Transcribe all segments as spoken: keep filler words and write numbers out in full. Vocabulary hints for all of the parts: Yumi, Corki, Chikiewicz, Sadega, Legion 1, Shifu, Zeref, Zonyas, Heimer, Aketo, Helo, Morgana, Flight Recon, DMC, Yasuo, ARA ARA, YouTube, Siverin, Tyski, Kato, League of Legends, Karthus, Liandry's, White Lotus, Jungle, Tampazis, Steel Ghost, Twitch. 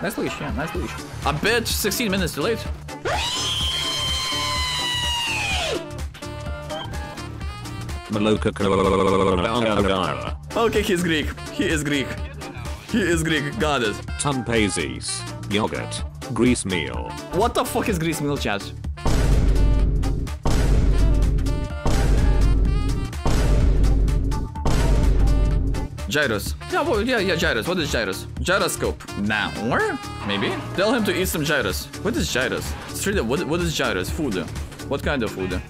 Nice leash, yeah, nice leash. I bet sixteen minutes too late. Okay, he's Greek. He is Greek. He is Greek. Got it. Tampazis. Yogurt. Grease meal. What the fuck is grease meal, chat? Gyros. Yeah, well, yeah, yeah, gyros. What is gyros? Gyroscope. Now, nah, or maybe? Tell him to eat some gyros. What is gyros? Street, what, what is gyros? Food. What kind of food?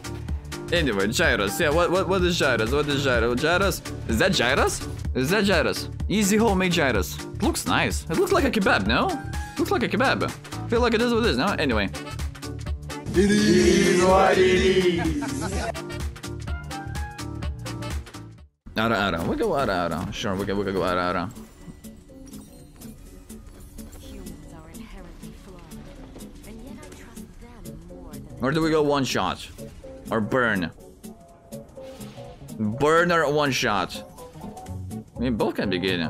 Anyway, gyros. Yeah, what, what, what is gyros? What is gyros? Gyros? Is that gyros? Is that gyros? Easy homemade gyros. It looks nice. It looks like a kebab, no? It looks like a kebab. I feel like it is what it is, no? Anyway. It is what it is. Ara ara, we go ara ara. Sure, we can we can go ara ara. Humans are inherently flawed, and yet I trust them more than. Or do we go one shot, or burn? Burn or one shot. I mean, both can be good.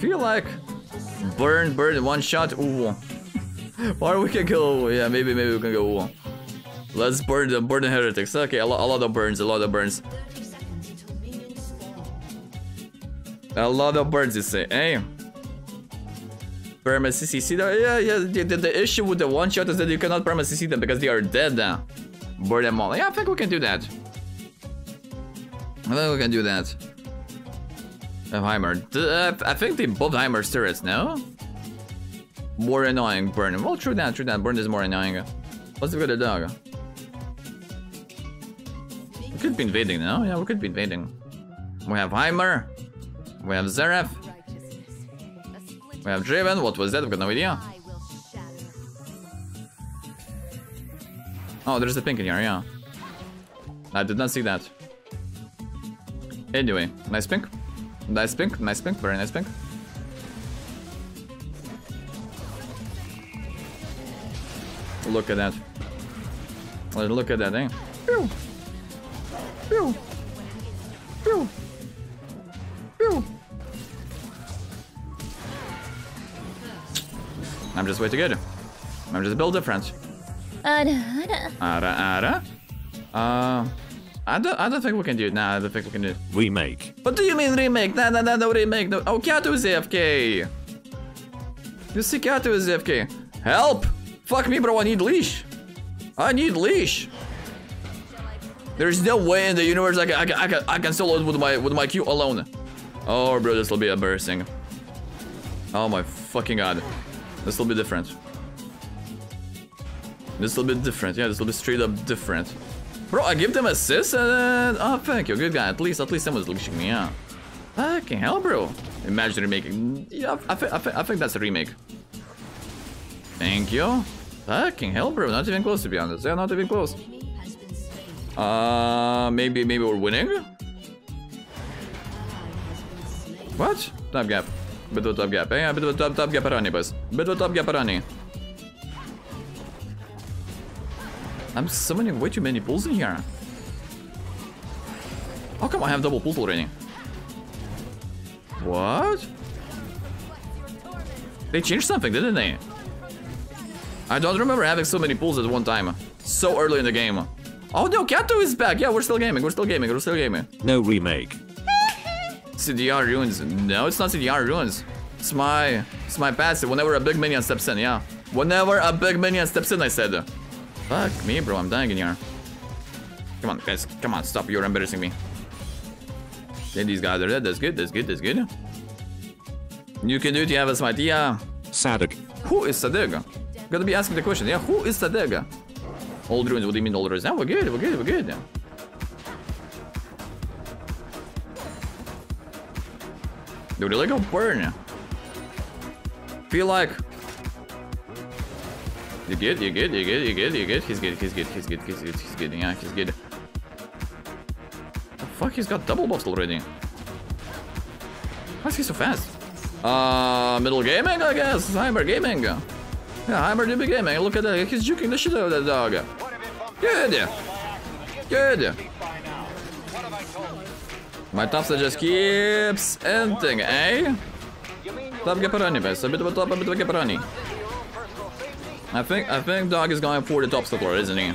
Feel like burn, burn, one shot. Ooh. Or we can go. Yeah, maybe maybe we can go. Ooh. Let's burn the burn the heretics. Okay, a, lo a lot of burns, a lot of burns. A lot of burns, you say, eh? Perma C C them. Yeah, yeah. The, the, the issue with the one shot is that you cannot perma C C them because they are dead. Now. Burn them all. Yeah, I think we can do that. I think we can do that. Uh, Heimer. Uh, I think they both Heimer's turrets, no? More annoying burn. Well, true that, true that. Burn is more annoying. Let's look at the dog. We could be invading now. Yeah, we could be invading. We have Heimer. We have Zeref. We have Draven. What was that? I've got no idea. Oh, there's a pink in here. Yeah. I did not see that. Anyway, nice pink. Nice pink. Nice pink. Very nice pink. Look at that. Look at that, eh? Pew! Pew! Pew! Pew! I'm just way too good. I'm just built different. Ada, ada. Ada, ada. Uh, I don't, I don't think we can do it. Nah, I don't think we can do it. Remake. What do you mean remake? No, no, no, no remake. No. Oh, Kato is A F K. You see, Kato is A F K. Help! Fuck me, bro, I need leash. I need leash. There's no way in the universe I can I can I can, I can solo it with my with my Q alone. Oh, bro, this will be embarrassing. Oh my fucking god, this will be different. This will be different. Yeah, this will be straight up different. Bro, I give them assist and then, oh, thank you, good guy. At least at least someone's leashing me. Yeah. Fucking hell, bro. Imagine remaking. Yeah, I think I think I think that's a remake. Thank you. Fucking hell, bro, not even close to be honest. Yeah, not even close. Uh, maybe, maybe we're winning? What? Top gap. Bit of top gap. Yeah, bit of top, top gaparani, boys. Bit of top gaparani. I'm summoning way too many pulls in here. How come I have double pulls already? What? They changed something, didn't they? I don't remember having so many pulls at one time. So early in the game. Oh no, Kato is back! Yeah, we're still gaming, we're still gaming, we're still gaming. No remake. C D R ruins. No, it's not C D R ruins. It's my... It's my passive whenever a big minion steps in, yeah. Whenever a big minion steps in, I said. Fuck me, bro, I'm dying in here. Come on, guys, come on, stop, you're embarrassing me. Okay, these guys are dead, that's good, that's good, that's good. You can do it, you have a smite, yeah. Sadega. Who is Sadega? Gotta be asking the question, yeah, who is Sadega? Old ruins, what do you mean old ruins? Yeah, we're good, we're good, we're good. Yeah. Dude, they go burn. Feel like... You good, you good, you good, you good, you good. He's good, he's good, he's good, he's good, he's good, yeah, he's good. The fuck, he's got double buffs already. Why is he so fast? Uh, middle gaming, I guess, cyber gaming. Yeah, Heimer did be gaming. Look at that. He's juking the shit out of that dog. Good. Good. My top just keeps ending, eh? Top Caperoni, base. A bit of a top, a bit of a Caperoni. I think I think Dog is going for the top support, isn't he?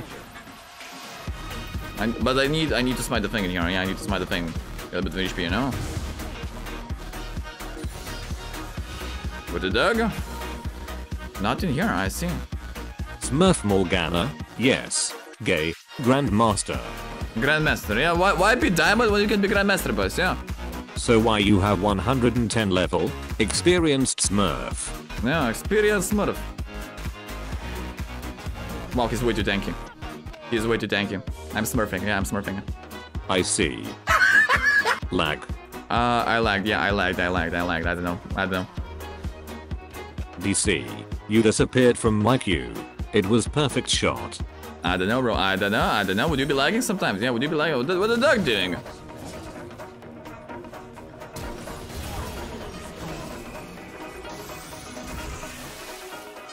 I, but I need I need to smite the thing in here. Yeah, I need to smite the thing. Got a bit of H P, you know. With the Dog? Not in here. I see. Smurf Morgana. Yes. Gay. Grandmaster. Grandmaster. Yeah. Why why be diamond when you can be Grandmaster, boss? Yeah. So why you have one hundred ten level experienced Smurf? Yeah, experienced Smurf. Wow, he's way too tanky. He's way too tanky. I'm smurfing. Yeah, I'm smurfing. I see. Lag. Uh, I lagged. Yeah, I lagged. I lagged. I lagged. I don't know. I don't know. D C, you disappeared from my queue. It was perfect shot. I don't know, bro. I don't know. I don't know. Would you be lagging sometimes? Yeah, would you be lagging? What the, the dog doing?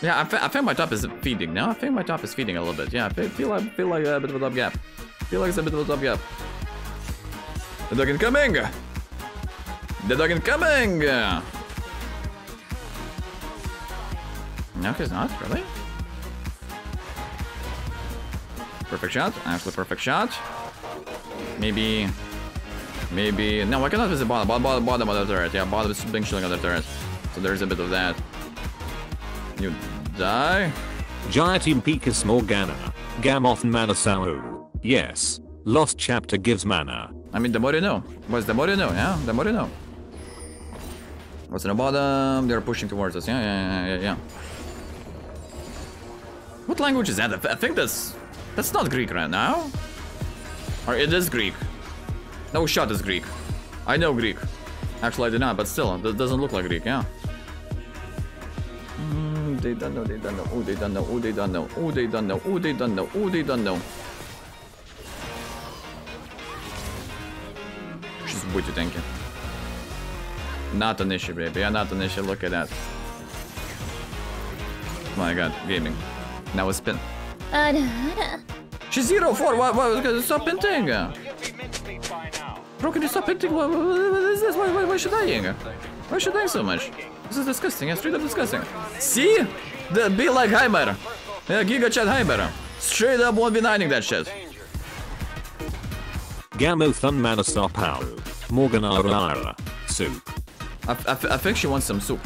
Yeah, I, th I think my top is feeding now. I think my top is feeding a little bit. Yeah, I feel, feel like feel like a bit of a top gap. Feel like it's a bit of a top gap. The dog incoming! The dog incoming! No, he's not, really? Perfect shot, actually perfect shot. Maybe... Maybe... No, I cannot visit bottom, bottom, bottom of the turret. Yeah, bottom is blink shielding on the turret. So there's a bit of that. You die. Giant Impicus Morgana. Gamoth Manasau. Yes. Lost chapter gives mana. I mean, the more you know. What's the more you know, yeah? The more you know. What's in the bottom? They're pushing towards us. Yeah, yeah, yeah, yeah, yeah. What language is that? I think that's... That's not Greek right now. Or it is Greek. No shot is Greek. I know Greek. Actually, I did not, but still. It doesn't look like Greek, yeah. They don't know, they don't know, oh they don't know, oh they don't know, oh they don't know, oh they don't know, oh they don't know. She's way too tanky. Not an issue, baby, not an issue, look at that. My god, gaming. Now a spin. She's zero four, what, what, stop pinting! Bro, can you stop pinting? What, what is this? Why, why, why is she dying? Why is she dying so much? This is disgusting, yeah, straight up disgusting. See? The, be like Heimer. Yeah, Giga Chat Heimer. Straight up won't be nining that shit. Gamothun Manasar Pow. Morganara. Soup. I, I, I think she wants some soup.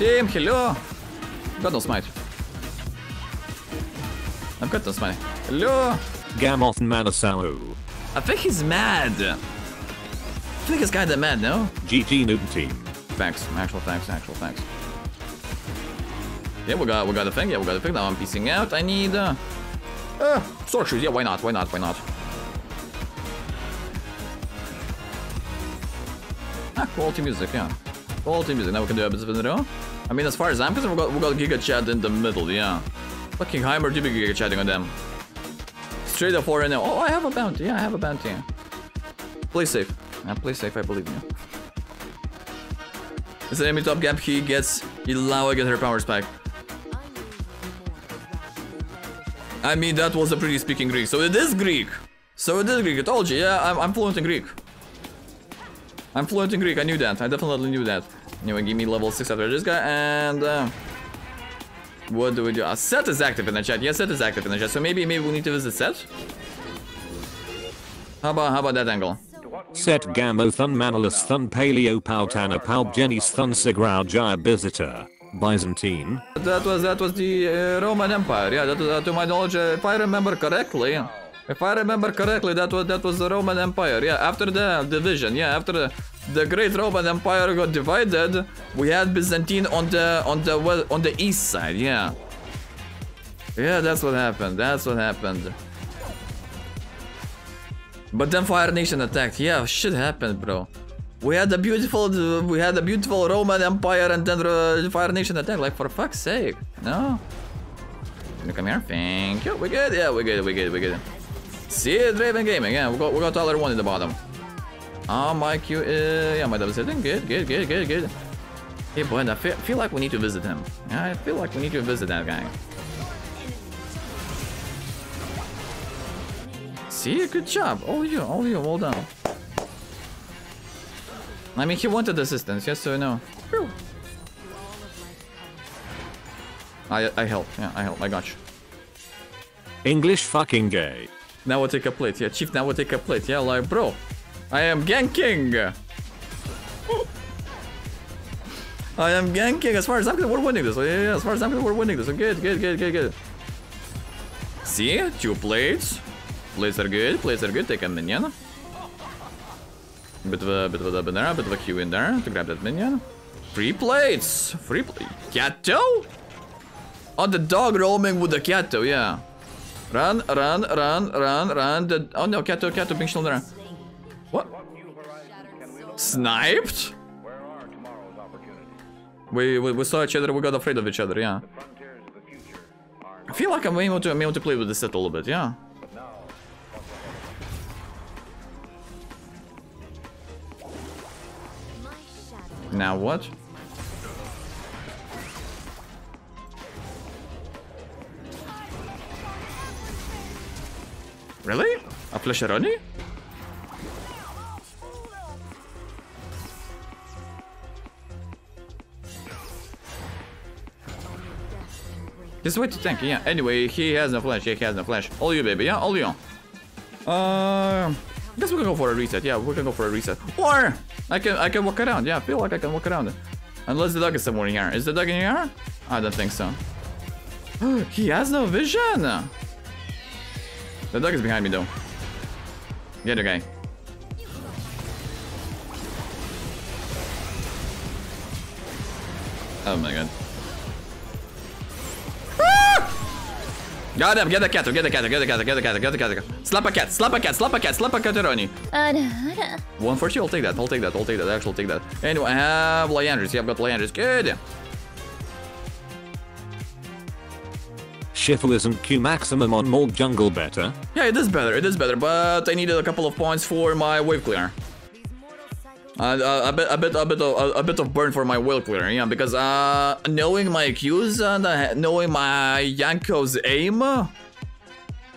Team, hello. Got no smite. I've got no smite. Hello. Gamothun Manasar. I think he's mad. I think he's kinda mad, no? G G noob team. Thanks, actual thanks, actual thanks. Yeah, we got we got a thing, yeah, we got a thing. Now I'm piecing out. I need uh, uh sword shoes, yeah, why not? Why not? Why not? Ah, quality music, yeah. Quality music. Now we can do a bit of a row. I mean, as far as I'm concerned, we got we got Giga Chat in the middle, yeah. Fucking Heimer to be Giga Chatting on them. Straight up four and now. Oh, I have a bounty, yeah, I have a bounty. Play safe. Yeah, play safe, I believe in you. It's an enemy top gap, he gets Ilawa get her power spike. I mean, that was a pretty speaking Greek. So it is Greek. So it is Greek. I told you, yeah, I'm, I'm fluent in Greek. I'm fluent in Greek. I knew that. I definitely knew that. Anyway, give me level six after this guy. And uh, what do we do? Uh, Set is active in the chat. Yeah, Set is active in the chat. So maybe maybe we need to visit Set. How about, how about that angle? Set Gamo Thun Manalis Thun Paleo Pautana Palgenis Thun Sigrau Jaya Visitor Byzantine. That was that was the uh, Roman Empire. Yeah, that was, uh, to my knowledge, uh, if I remember correctly, if I remember correctly, that was that was the Roman Empire. Yeah, after the division, yeah, after the, the Great Roman Empire got divided, we had Byzantine on the on the well, on the east side. Yeah, yeah, that's what happened. That's what happened. But then Fire Nation attacked. Yeah, shit happened, bro. We had a beautiful, we had a beautiful Roman Empire, and then uh, Fire Nation attacked. Like, for fuck's sake, no. Can you come here? Thank you. We good? Yeah, we good. We good. We good. See, Draven Gaming. Yeah, we got we got other one in the bottom. Oh, my Q. Uh, yeah, my double sitting. Good. Good. Good. Good. Good. Hey, boy, I feel, feel like we need to visit him. Yeah, I feel like we need to visit that guy. See, good job. All you, all you, well done. I mean, he wanted assistance, yes or no? I I help, yeah, I help, I got you. English fucking gay. Now I take a plate, yeah, chief, now I take a plate, yeah, like, bro. I am ganking! I am ganking, as far as I'm concerned, we're winning this, yeah, yeah, yeah, as far as I'm concerned, we're winning this, good, good, good, good, good. See? Two plates. Plates are good, plates are good, take a minion. Bit of a, bit of a banana, bit of a Q in there to grab that minion. Three plates! Three plates. Kato? Oh, the dog roaming with the Kato, yeah. Run, run, run, run, run. The... Oh no, Kato, Kato, being shield there. What? Sniped? We, we we saw each other, we got afraid of each other, yeah. I feel like I'm able to, I'm able to play with this set a little bit, yeah. Now what? Really? A flasheroni? This way to tank, yeah. Anyway, he has no flash, he has no flash. All you, baby, yeah? All you. Uh, I guess we can go for a reset, yeah, we can go for a reset. Or I can I can walk around, yeah, I feel like I can walk around. Unless the dog is somewhere in here. Is the dog in here? I don't think so. He has no vision! The dog is behind me though. The other guy. Oh my god. Ah! Got him, get the cat, get the cat, get the cat, get the cat, get the cat. Slap a cat, slap a cat, slap a cat, slap a cateroni. one forty, I'll take that, I'll take that, I'll take that, actually I'll take that. Anyway, I have Liandry's, yeah, I've got Liandry's, good. Shifu isn't Q maximum on Morg jungle better? Yeah, it is better, it is better, but I needed a couple of points for my wave clear. Uh, a, bit, a, bit, a, bit of, a bit of burn for my wave clear, yeah, because uh, knowing my Qs and uh, knowing my Jankos aim,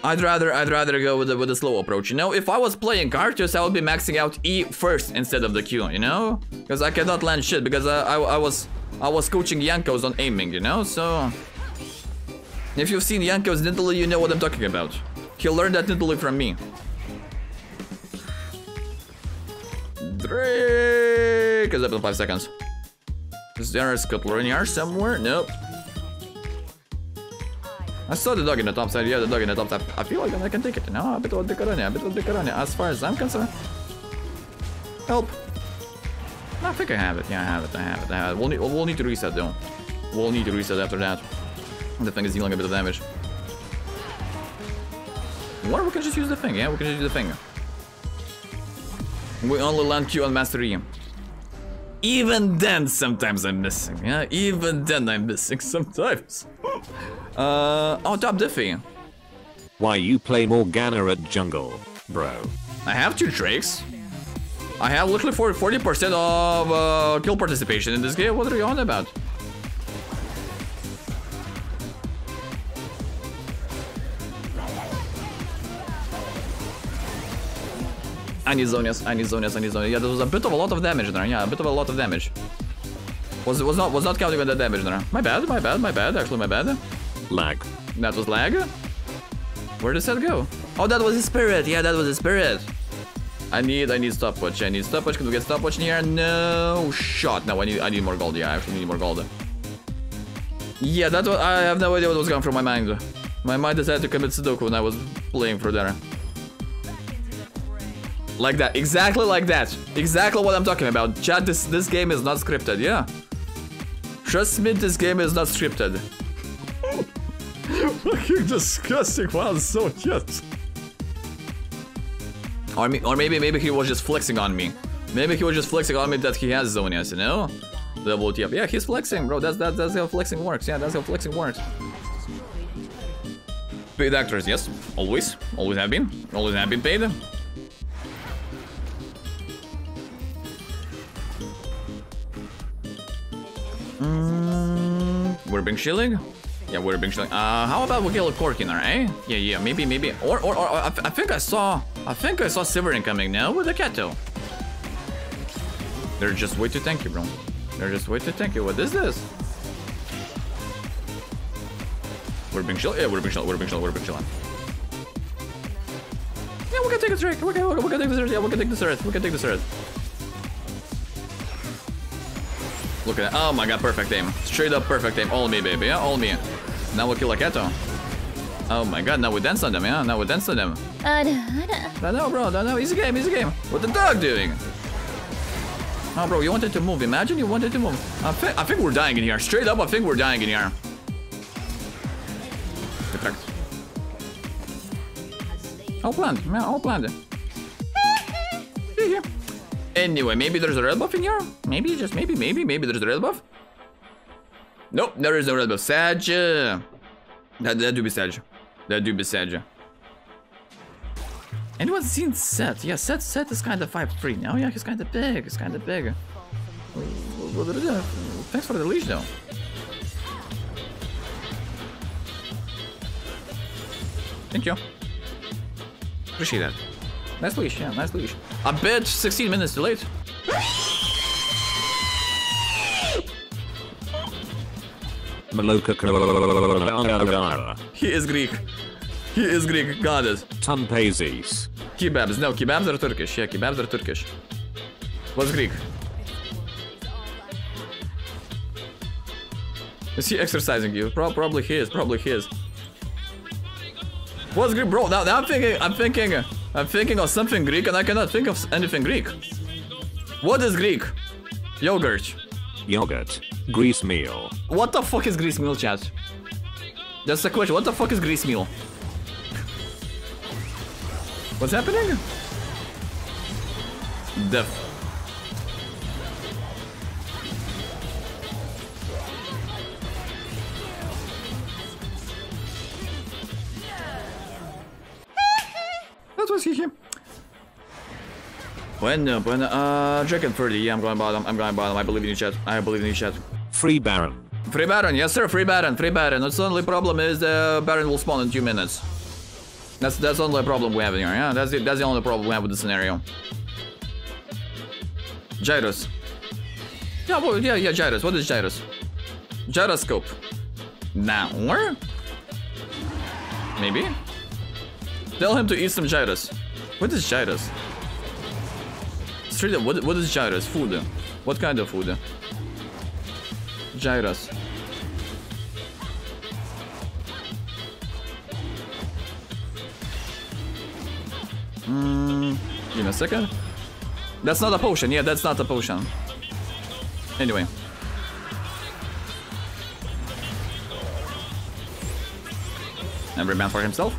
I'd rather I'd rather go with a, with a slow approach, you know? If I was playing Karthus, I would be maxing out E first instead of the Q, you know? Because I cannot land shit, because I, I, I, was, I was coaching Jankos on aiming, you know? So... If you've seen Jankos Nidalee, you know what I'm talking about. He learned that Nidalee from me. Drake is up in five seconds. Is there a scuttler in here somewhere? Nope. I saw the dog in the top side. Yeah, the dog in the top side. I feel like I can take it. No, a bit of the corona, a bit of the corona. As far as I'm concerned. Help. I think I have it. Yeah, I have it. I have it. I have it. We'll need, we'll need to reset though. We'll need to reset after that. The thing is dealing a bit of damage. Or we can just use the thing, yeah? We can just use the thing. We only land Q on Master E. Even then, sometimes I'm missing, yeah? Even then, I'm missing sometimes. uh, oh, top Diffy. Why you play Morgana at jungle, bro? I have two Drakes. I have literally forty percent of uh, kill participation in this game. What are you on about? I need Zonyas, I need Zonyas, I need Zonyas. Yeah, there was a bit of a lot of damage there. Yeah, a bit of a lot of damage. Was was not was not counting on the damage there. My bad, my bad, my bad. Actually, my bad. Lag. That was lag. Where does that go? Oh, that was his spirit. Yeah, that was his spirit. I need I need stopwatch. I need stopwatch. Can we get stopwatch in here? No shot. No, I need I need more gold. Yeah, I actually need more gold. Yeah, that was. I have no idea what was going through my mind. My mind decided to commit Sudoku when I was playing through there. Like that, exactly like that, exactly what I'm talking about. Chat, this this game is not scripted, yeah. Trust me, this game is not scripted. Fucking disgusting, wow, so cute. Or me, or maybe maybe he was just flexing on me. Maybe he was just flexing on me that he has Zonyas, you know? Double tap, yeah, he's flexing, bro. That's that that's how flexing works. Yeah, that's how flexing works. Paid actors, yes, always, always have been, always have been paid. Mm, we're being shilling? Yeah, we're being shilling. Uh, how about we kill a Corki now, eh? Yeah, yeah, maybe, maybe. Or, or, or I, I think I saw, I think I saw Siverin coming now with a Kato. They're just way too tanky, bro. They're just way too tanky. What is this? We're being shielded. Yeah, we're being shielded. We're being shielded. We're being shielded. Yeah, we can take this Zeref. We can, we can take this Zeref. Yeah, we can take this Zeref. We can take this Zeref. Look at that. Oh my god, perfect aim. Straight up perfect aim. All me, baby. Yeah, all me. Now we'll kill Aketo. Oh my god, now we dance on them, yeah? Now we dance on them. I don't know, bro. Don't know. Easy game, easy game. What the dog doing? Oh, bro, you wanted to move. Imagine you wanted to move. I, th I think we're dying in here. Straight up, I think we're dying in here. Perfect. All planned. Yeah, all planned. Yeah. Anyway, maybe there's a red buff in here? Maybe, just maybe, maybe, maybe there's a red buff? Nope, there is no red buff. Sag. That, that do be Sag. That do be Sag. Anyone seen Set? Yeah, Set Set is kind of five three now. Yeah, he's kind of big. He's kind of big. Thanks for the leash, though. Thank you. Appreciate that. Nice leash, yeah, nice leash. I bet sixteen minutes too late. He is Greek. He is Greek, got it. Tampazis. Kebabs, no, kebabs are Turkish. Yeah, kebabs are Turkish. What's Greek? Is he exercising you? Pro probably he is, probably he is. What's Greek, bro? Now, now I'm thinking, I'm thinking. I'm thinking of something Greek and I cannot think of anything Greek. What is Greek? Yogurt. Yogurt. Grease meal. What the fuck is grease meal, chat? That's the question. What the fuck is grease meal? What's happening? Death. Bueno, bueno, uh, Dragon thirty, yeah, I'm going bottom, I'm going bottom, I believe in you, chat, I believe in you, chat. Free Baron. Free Baron, yes sir, free Baron, free Baron. That's the only problem is the Baron will spawn in two minutes. That's that's the only problem we have in here, yeah, that's the, that's the only problem we have with the scenario. Gyros. Yeah, well, yeah, yeah, Gyros, what is Gyros? Gyroscope. Now, where? Maybe? Tell him to eat some gyros. What is gyros? Straight up, what, what is gyros? Food. What kind of food? Gyros. Mm, give me a second. That's not a potion. Yeah, that's not a potion. Anyway. Every man for himself.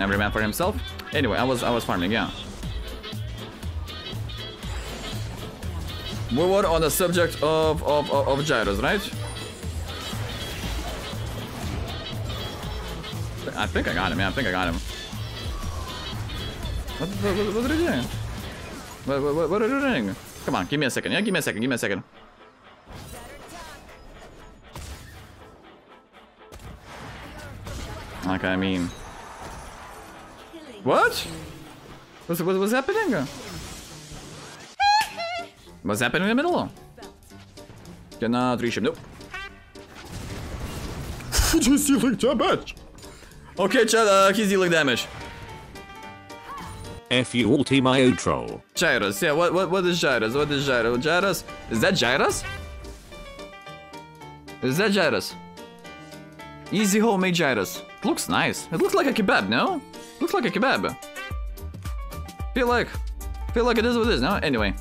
Every man for himself. Anyway, I was I was farming, yeah. We were on the subject of of of, of gyros, right? I think I got him. Yeah, I think I got him. What what, what are you doing? What, what what are you doing? Come on, give me a second. Yeah, give me a second. Give me a second. Like I mean. What? What's, what's happening? What's happening in the middle? Cannot reach him, nope. Just dealing damage! Okay, chat, uh, he's dealing damage. F you ulti my troll. Gyros, yeah, what, what, what is Gyros? What is Gyros? Gyros? Is that Gyros? Is that Gyros? Easy homemade Gyros. Looks nice. It looks like a kebab, no? Looks like a kebab. Feel like, feel like it is what it is, no? Anyway.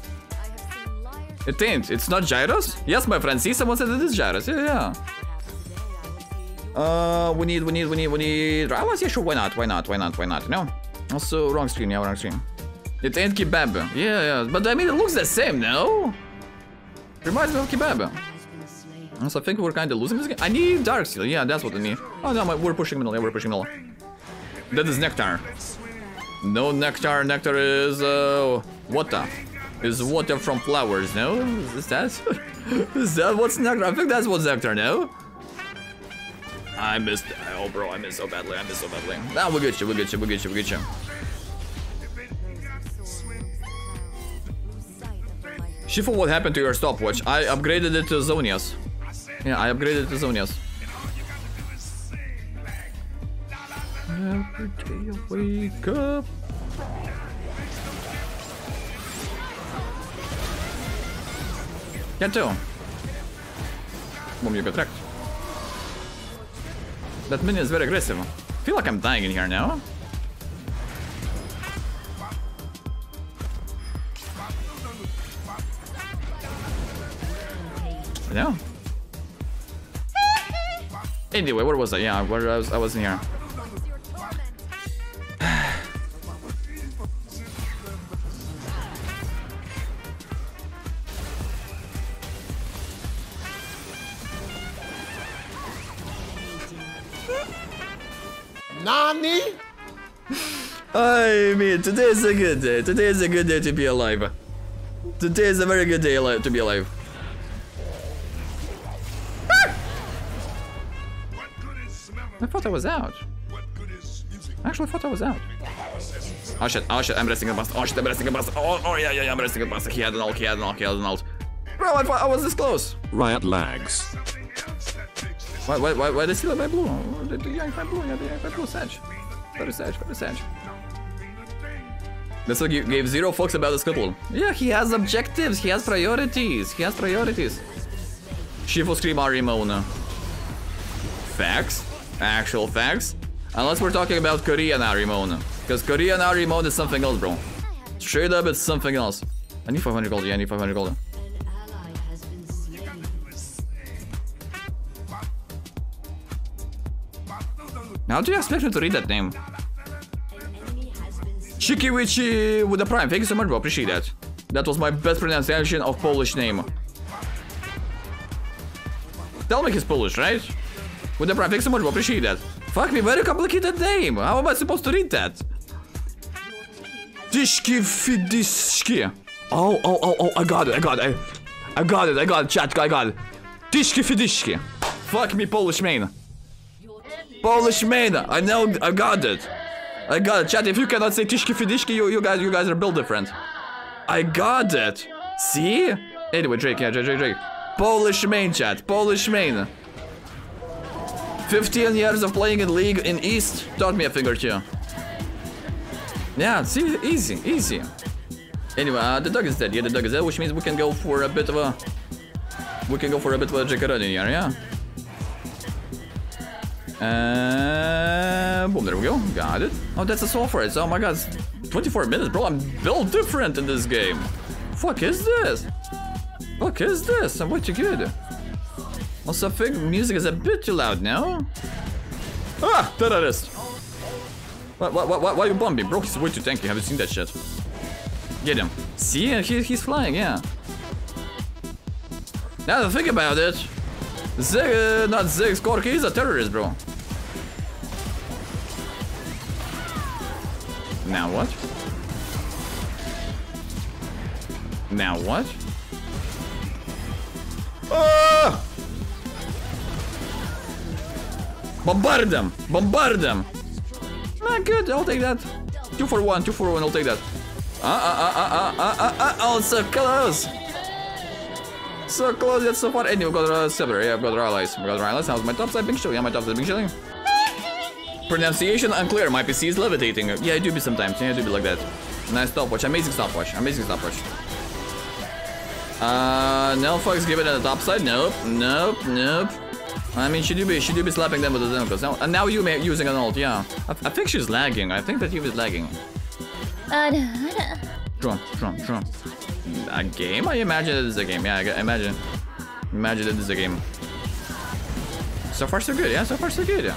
It ain't, it's not gyros? Yes, my friend, see, someone said it is gyros, yeah, yeah. Uh, we need, we need, we need, we need... I was, yeah, sure, why not, why not, why not, why not, no? Also, wrong screen, yeah, wrong screen. It ain't kebab, yeah, yeah, but I mean, it looks the same, no? Reminds me of kebab. So I think we're kind of losing this game. I need dark steel, yeah, that's what I need. Oh, no, we're pushing middle, yeah, we're pushing middle. That is nectar. No nectar. Nectar is uh, water. Is water from flowers? No, is that? Is that what's nectar? I think that's what's nectar. No. I missed. Oh, bro, I missed so badly. I missed so badly. Now nah, we get you. We get you. We get you. We get you. Shifu, what happened to your stopwatch? I upgraded it to Zonyas. Yeah, I upgraded it to Zonyas. Every day I wake up. Kato! Boom, you got wrecked. That minion is very aggressive. I feel like I'm dying in here now. No. Anyway, where was I? Yeah, where I was, I was in here. Nani? I mean, today is a good day. Today is a good day to be alive. Today is a very good day to be alive. I thought I was out. I actually thought I was out. Oh shit, oh shit, I'm resting a bust. Oh shit, I'm resting a bust. Oh, oh yeah, yeah, yeah, I'm resting a bust. He had an ult, he had an ult, he had an ult. Bro, I, I was this close. Riot lags. Why, why, why, why they steal my blue? They yanked my blue, yeah, they yanked my blue. Sedge. Better Sedge, better Sedge. This one gave zero fucks about the scuttle. Yeah, he has objectives, he has priorities, he has priorities. Shifu scream Arimona. Facts. Actual facts, unless we're talking about Korean Arimon, because Korean Arimon is something else, bro. Straight up, it's something else. I need five hundred gold. Yeah, I need five hundred gold. How do you expect me to read that name? Chikiewicz with a prime. Thank you so much, bro. Appreciate that. That was my best pronunciation of Polish name. Tell me he's Polish, right? With the prime, thanks so much, bro. Appreciate that. Fuck me, very complicated name. How am I supposed to read that? Tyski fidiski. Oh, oh, oh, oh, I got it, I got it. I, I got it, I got it, chat, I got it. Tyski fidiski. Fuck me, Polish main. Polish main, I know, I got it. I got it, chat, if you cannot say Tyski fidiski, you, you guys you guys are built different. I got it. See? Anyway, Drake, yeah, Drake, Drake, Drake. Polish main, chat, Polish main. fifteen years of playing in League in East taught me a thing or two. Yeah, see, easy, easy. Anyway, uh, the dog is dead. Yeah, the dog is dead, which means we can go for a bit of a... We can go for a bit of a jacaroni here, yeah? Uh, boom, there we go. Got it. Oh, that's a soul for it. Oh my god, twenty-four minutes, bro. I'm built different in this game. Fuck is this? Fuck is this? I'm way too good. Also, I think music is a bit too loud now. Ah, terrorist! Why, why, why, why you bomb me? Bro, he's way too tanky. Have you seen that shit? Get him. See, he, he's flying, yeah. Now that I think about it, Zig, uh, not Zig, Corki is a terrorist, bro. Now what? Now what? Ah! Bombard them! Bombard them! Ah, good, I'll take that. Two for one, two for one, I'll take that. Ah, ah, ah, ah, ah, ah, ah, oh, so close! So close, yet so far. Anyway, we've got a uh, Siverin, yeah, I've got allies. We've got allies, how's my top side being shilling? Yeah, my top side being shilling. Pronunciation unclear, my P C is levitating. Yeah, I do be sometimes, yeah, I do be like that. Nice stopwatch, amazing stopwatch, amazing stopwatch. Uh, no fucks given at the top side, nope, nope, nope. I mean, she do be, she do be slapping them with the Jankos. Now, and now you may using an ult, yeah. I, I think she's lagging. I think that you is lagging. True, true, true. A game? I imagine it is a game. Yeah, I imagine. Imagine it is a game. So far so good. Yeah, so far so good. Yeah.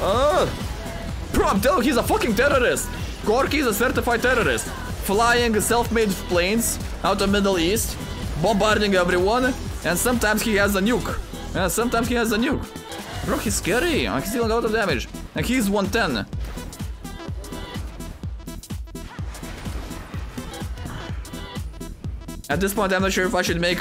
Oh, bro, I'm telling you, he's a fucking terrorist. Corki is a certified terrorist, flying self-made planes out of Middle East, bombarding everyone, and sometimes he has a nuke. Yeah, sometimes he has a nuke. Bro, he's scary. He's dealing a lot of damage. And he's one ten. At this point, I'm not sure if I should make...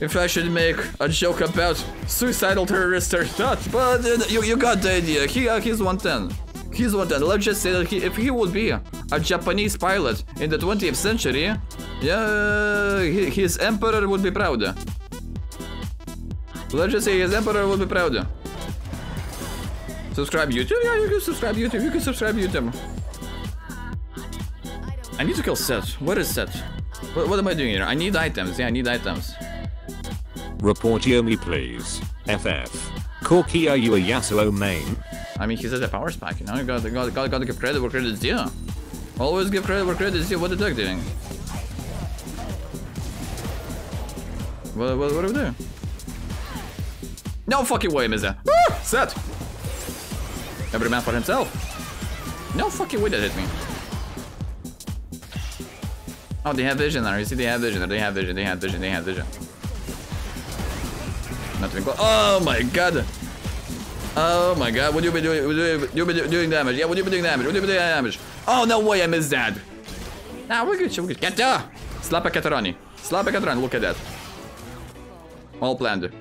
If I should make a joke about suicidal terrorists or not. But uh, you, you got the idea. He, uh, he's one ten. He's one ten. Let's just say that he, if he would be a Japanese pilot in the twentieth century, Yeah, his emperor would be proud. Let's just say his emperor would be proud. Subscribe YouTube? Yeah, you can subscribe YouTube. You can subscribe YouTube. I need to kill Seth. Where is Seth? What, what am I doing here? I need items. Yeah, I need items. Report Yumi, please. F F. Corki, are you a Yasuo main? I mean, he says a power spike, you know? You gotta, gotta, gotta, gotta give credit where credit's due. Always give credit where credit's due. What the duck doing? What, what, what do we do? No fucking way, Mister Ah, Set! Every man for himself. No fucking way that hit me. Oh, they have vision now. You see, they have vision. They have vision. They have vision. They have vision. Nothing close. Oh my god. Oh my god. Would you be doing? Would you be doing damage? Yeah. Would you be doing damage? Would you be doing damage? Oh no way! I missed that. Nah, we're good. We're good. Kato! Slap a Katarani. Slap a Katarani. Look at that. All planned.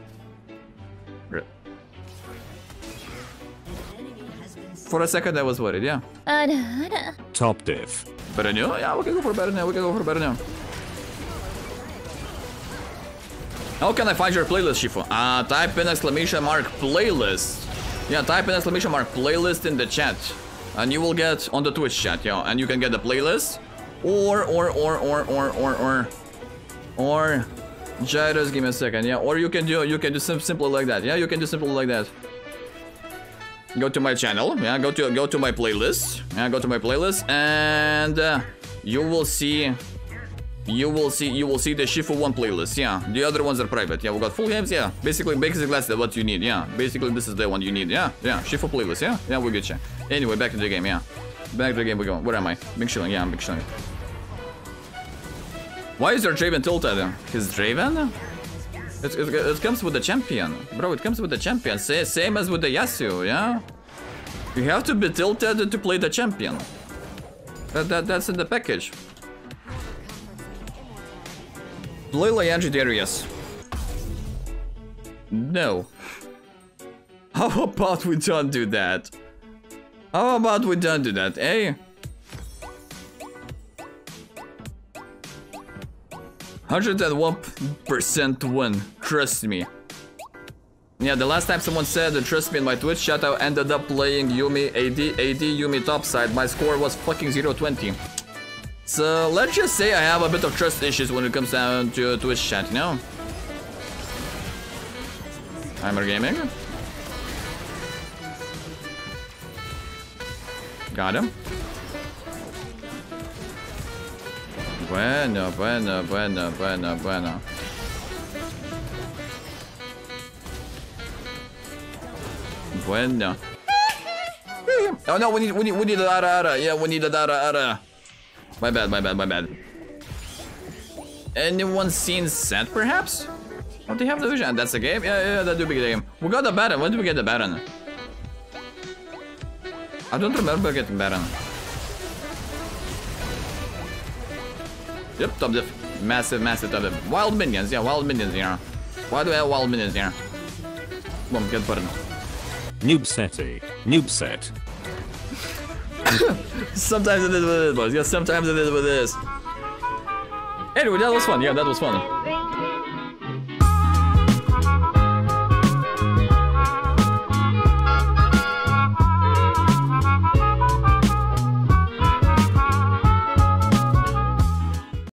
For a second I was worried, yeah. Top diff. Better new? Yeah, we can go for better now, we can go for better now. How can I find your playlist, Shifu? Uh, type in exclamation mark playlist. Yeah, type in exclamation mark playlist in the chat. And you will get on the Twitch chat, yeah. And you can get the playlist. Or, or, or, or, or, or, or. Or, Jairus, give me a second, yeah. Or you can do, you can do sim simply like that, yeah. You can do simply like that. Go to my channel, yeah, go to go to my playlist, yeah, go to my playlist, and uh, you will see, you will see, you will see the Shifu one playlist, yeah, the other ones are private, yeah, we got full games, yeah, basically, basically that's what you need, yeah, basically this is the one you need, yeah, yeah, Shifu playlist, yeah, yeah, we get you. Anyway, back to the game, yeah, back to the game we go, where am I? Big shilling, yeah, I'm big shilling. Why is your Draven tilted? His Draven? It, it, it comes with the champion, bro. It comes with the champion. Sa same as with the Yasuo, yeah. You have to be tilted to play the champion. That, that that's in the package. Play Liandry's Darius. No. How about we don't do that? How about we don't do that, eh? one hundred and one percent win, trust me. Yeah, the last time someone said trust me in my Twitch chat, I ended up playing Yumi A D, A D Yumi topside. My score was fucking zero twenty. So let's just say I have a bit of trust issues when it comes down to Twitch chat, you know? Heimer Gaming. Got him. Bueno, bueno, bueno, bueno, bueno. Bueno. Oh no, we need, we need, we need a ara ara. Yeah, we need a ara ara. My bad, my bad, my bad. Anyone seen Sand perhaps? Oh, they have the vision. That's the game. Yeah, yeah, that do be the game. We got the Baron. When did we get the Baron? I don't remember getting Baron. Yep, top diff. Massive, massive top diff. Wild minions, yeah, wild minions here. Why do I have wild minions here? Boom, get burned. Noob seti. Noob set. Sometimes it is what it was. Yeah, sometimes it is what it is. Anyway, that was fun. Yeah, that was fun.